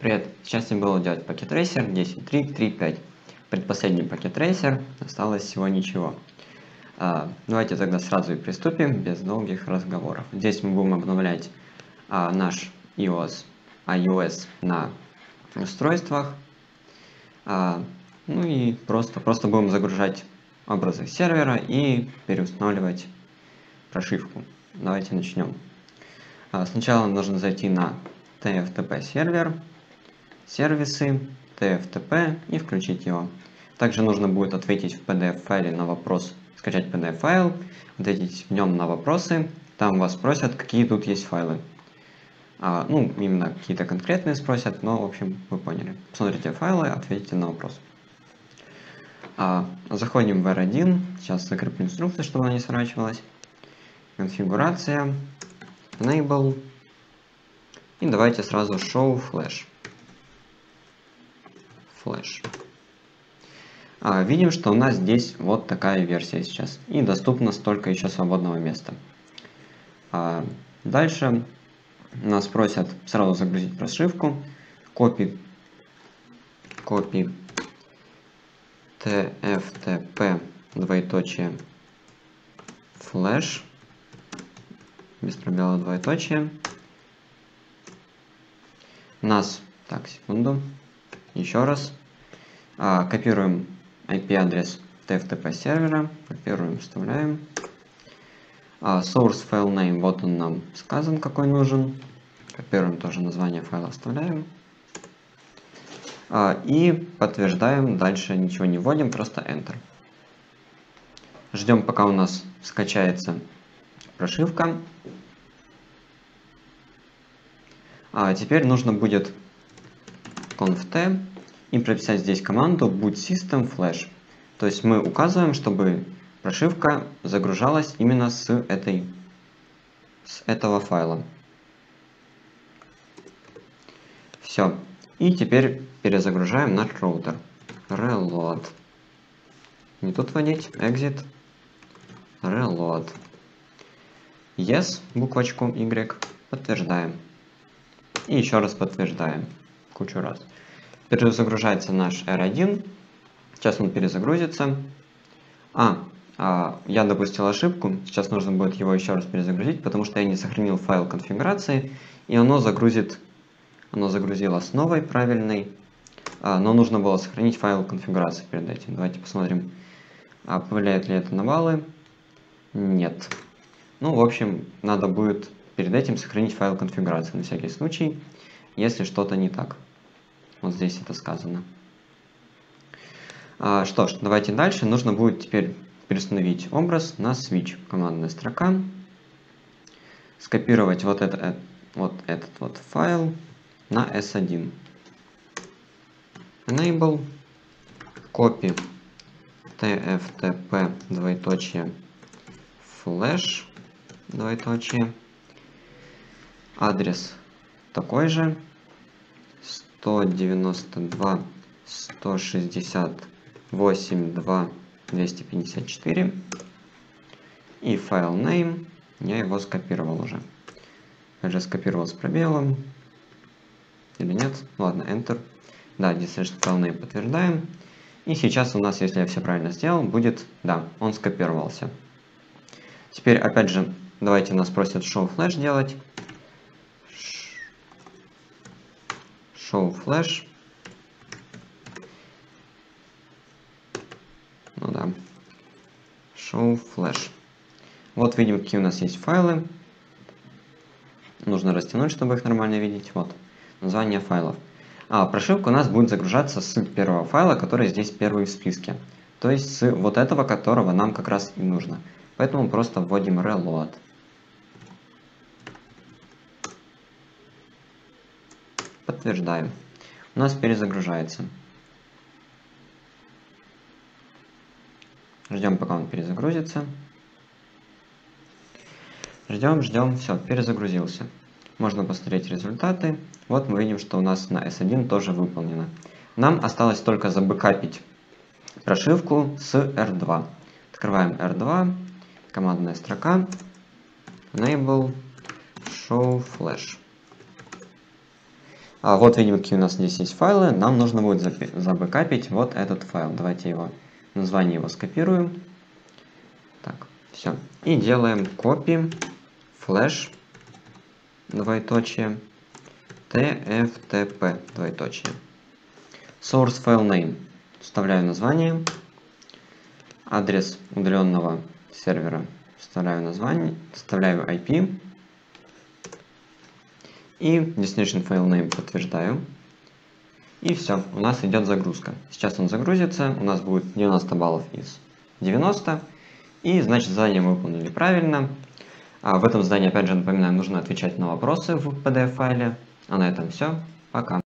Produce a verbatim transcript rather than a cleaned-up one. Привет! Сейчас я буду делать Packet Tracer десять точка три точка три точка пять. Предпоследний Packet Tracer, осталось всего ничего. А, давайте тогда сразу и приступим, без долгих разговоров. Здесь мы будем обновлять а, наш iOS на устройствах. А, ну и просто, просто будем загружать образы сервера и переустанавливать прошивку. Давайте начнем. А, сначала нужно зайти на ти эф ти пи сервер, сервисы, ти эф ти пи и включить его. Также нужно будет ответить в пи ди эф файле на вопрос, скачать пи ди эф файл, ответить в нем на вопросы, там вас просят, какие тут есть файлы. А, ну, именно какие-то конкретные спросят, но в общем вы поняли. Посмотрите файлы, ответите на вопрос. А, заходим в эр один, сейчас закреплю инструкцию, чтобы она не сворачивалась. Конфигурация, enable, и давайте сразу show flash. Flash. А, видим, что у нас здесь вот такая версия сейчас. И доступно столько еще свободного места. А, дальше нас просят сразу загрузить прошивку. Copy, copy tftp двоеточие flash без пробела двоеточие. Нас, так, секунду, еще раз, а, копируем ай пи адрес ти эф ти пи сервера, копируем, вставляем, а, source file name, вот он нам сказан, какой нужен, копируем тоже название файла, вставляем, а, и подтверждаем, дальше ничего не вводим, просто Enter. Ждем, пока у нас скачается прошивка. А теперь нужно будет conft и прописать здесь команду boot system flash. То есть мы указываем, чтобы прошивка загружалась именно с, этой, с этого файла. Все. И теперь перезагружаем наш роутер. Reload. Не тут вводить. Exit. Reload. Yes. Буквочку Y. Подтверждаем. И еще раз подтверждаем. Кучу раз. Перезагружается наш эр один. Сейчас он перезагрузится. А, а, я допустил ошибку. Сейчас нужно будет его еще раз перезагрузить, потому что я не сохранил файл конфигурации. И оно загрузит... Оно загрузило с новой правильной. А, но нужно было сохранить файл конфигурации перед этим. Давайте посмотрим, а повлияет ли это на баллы. Нет. Ну, в общем, надо будет... Перед этим сохранить файл конфигурации на всякий случай, если что-то не так. Вот здесь это сказано. А, что ж, давайте дальше. Нужно будет теперь переустановить образ на switch. Командная строка. Скопировать вот, это, вот этот вот файл на эс один. Enable. Copy. tftp двоеточие. Flash двоеточие. Адрес такой же, сто девяносто два точка сто шестьдесят восемь точка два точка двести пятьдесят четыре, и файл name, я его скопировал уже. Я же скопировал с пробелом, или нет? Ладно, Enter. Да, действительно, файл name подтверждаем. И сейчас у нас, если я все правильно сделал, будет, да, он скопировался. Теперь, опять же, давайте нас просят show flash делать. Show flash. Ну да. Show flash. Вот видим, какие у нас есть файлы. Нужно растянуть, чтобы их нормально видеть. Вот. Название файлов. А прошивка у нас будет загружаться с первого файла, который здесь первый в списке. То есть с вот этого, которого нам как раз и нужно. Поэтому просто вводим reload. Подтверждаем. У нас перезагружается. Ждем, пока он перезагрузится. Ждем, ждем. Все, перезагрузился. Можно посмотреть результаты. Вот мы видим, что у нас на эс один тоже выполнено. Нам осталось только забэкапить прошивку с эр два. Открываем эр два. Командная строка. Enable. Show flash. А вот видим, какие у нас здесь есть файлы. Нам нужно будет забэкапить вот этот файл. Давайте его, название его скопируем. Так, все. И делаем copy flash двоеточие tftp двоеточие source file name. Вставляю название. Адрес удаленного сервера. Вставляю название. Вставляю ай пи. И destination file name подтверждаю. И все, у нас идет загрузка. Сейчас он загрузится, у нас будет девяносто баллов из девяноста. И значит, задание мы выполнили правильно. А в этом задании, опять же, напоминаю, нужно отвечать на вопросы в пи ди эф файле. А на этом все. Пока.